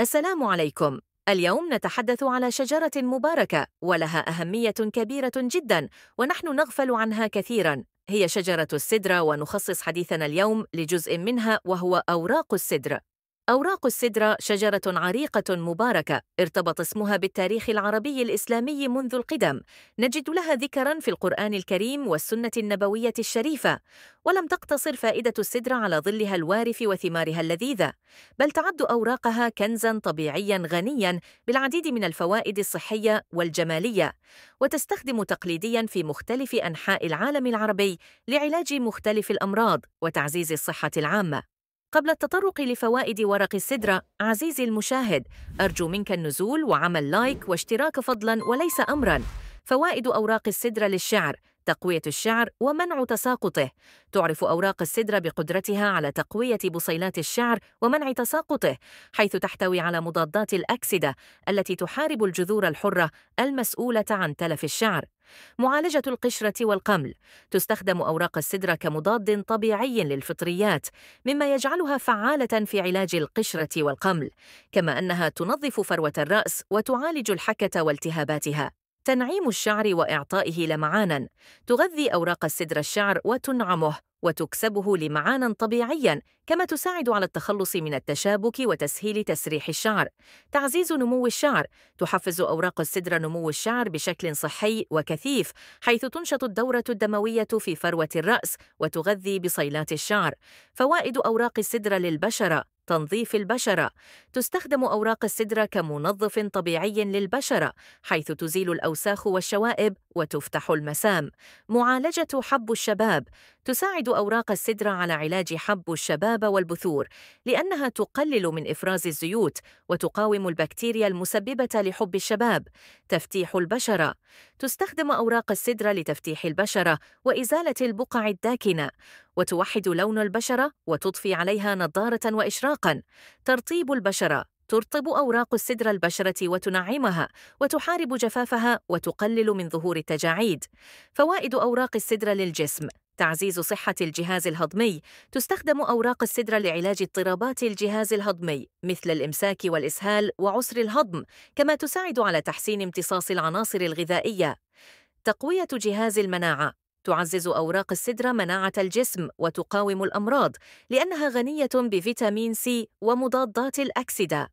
السلام عليكم. اليوم نتحدث على شجرة مباركة ولها أهمية كبيرة جدا ونحن نغفل عنها كثيرا، هي شجرة السدر، ونخصص حديثنا اليوم لجزء منها وهو أوراق السدر. أوراق السدر شجرة عريقة مباركة ارتبط اسمها بالتاريخ العربي الإسلامي منذ القدم، نجد لها ذكرا في القرآن الكريم والسنة النبوية الشريفة. ولم تقتصر فائدة السدر على ظلها الوارف وثمارها اللذيذة، بل تعد أوراقها كنزا طبيعيا غنيا بالعديد من الفوائد الصحية والجمالية، وتستخدم تقليديا في مختلف أنحاء العالم العربي لعلاج مختلف الأمراض وتعزيز الصحة العامة. قبل التطرق لفوائد ورق السدر، عزيزي المشاهد، أرجو منك النزول وعمل لايك واشتراك فضلاً وليس أمراً. فوائد أوراق السدر للشعر: تقوية الشعر ومنع تساقطه. تعرف أوراق السدر بقدرتها على تقوية بصيلات الشعر ومنع تساقطه، حيث تحتوي على مضادات الأكسدة التي تحارب الجذور الحرة المسؤولة عن تلف الشعر. معالجة القشرة والقمل: تستخدم أوراق السدر كمضاد طبيعي للفطريات، مما يجعلها فعالة في علاج القشرة والقمل، كما أنها تنظف فروة الرأس وتعالج الحكة والتهاباتها. تنعيم الشعر وإعطائه لمعاناً: تغذي أوراق السدر الشعر وتنعمه وتكسبه لمعاناً طبيعياً، كما تساعد على التخلص من التشابك وتسهيل تسريح الشعر. تعزيز نمو الشعر: تحفز أوراق السدر نمو الشعر بشكل صحي وكثيف، حيث تنشط الدورة الدموية في فروة الرأس وتغذي بصيلات الشعر. فوائد أوراق السدر للبشرة: تنظيف البشرة: تستخدم أوراق السدر كمنظف طبيعي للبشرة، حيث تزيل الأوساخ والشوائب وتفتح المسام. معالجة حب الشباب: تساعد أوراق السدر على علاج حب الشباب والبثور، لأنها تقلل من إفراز الزيوت وتقاوم البكتيريا المسببة لحب الشباب. تفتيح البشرة: تستخدم أوراق السدر لتفتيح البشرة وإزالة البقع الداكنة، وتوحد لون البشرة وتضفي عليها نضارة وإشراقا. ترطيب البشرة: ترطب أوراق السدر البشرة وتنعمها وتحارب جفافها وتقلل من ظهور التجاعيد. فوائد أوراق السدر للجسم: تعزيز صحة الجهاز الهضمي: تستخدم أوراق السدر لعلاج اضطرابات الجهاز الهضمي مثل الإمساك والإسهال وعسر الهضم، كما تساعد على تحسين امتصاص العناصر الغذائية. تقوية جهاز المناعة: تعزز أوراق السدر مناعة الجسم وتقاوم الأمراض، لأنها غنية بفيتامين سي ومضادات الأكسدة.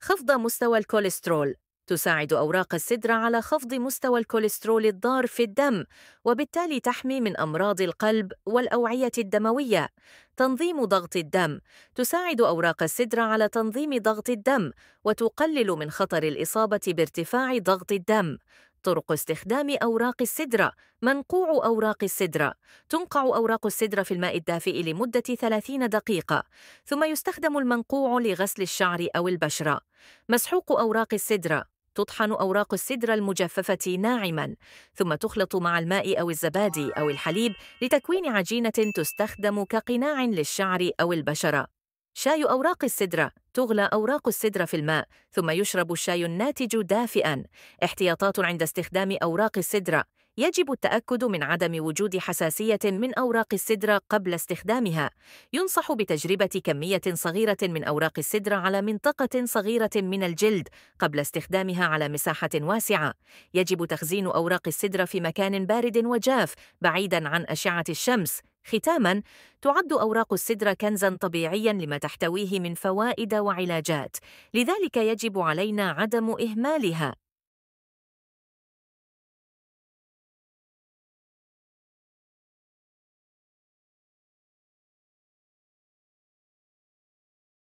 خفض مستوى الكوليسترول: تساعد أوراق السدر على خفض مستوى الكوليسترول الضار في الدم، وبالتالي تحمي من أمراض القلب والأوعية الدموية. تنظيم ضغط الدم: تساعد أوراق السدر على تنظيم ضغط الدم وتقلل من خطر الإصابة بارتفاع ضغط الدم. طرق استخدام أوراق السدر: منقوع أوراق السدر: تنقع أوراق السدر في الماء الدافئ لمدة 30 دقيقة، ثم يستخدم المنقوع لغسل الشعر أو البشرة. مسحوق أوراق السدر: تطحن أوراق السدر المجففة ناعماً، ثم تخلط مع الماء أو الزبادي أو الحليب لتكوين عجينة تستخدم كقناع للشعر أو البشرة. شاي أوراق السدر: تغلى أوراق السدر في الماء، ثم يشرب الشاي الناتج دافئاً. احتياطات عند استخدام أوراق السدر: يجب التأكد من عدم وجود حساسية من أوراق السدر قبل استخدامها. ينصح بتجربة كمية صغيرة من أوراق السدر على منطقة صغيرة من الجلد قبل استخدامها على مساحة واسعة. يجب تخزين أوراق السدر في مكان بارد وجاف بعيداً عن أشعة الشمس. ختاماً، تعد أوراق السدر كنزاً طبيعياً لما تحتويه من فوائد وعلاجات، لذلك يجب علينا عدم إهمالها.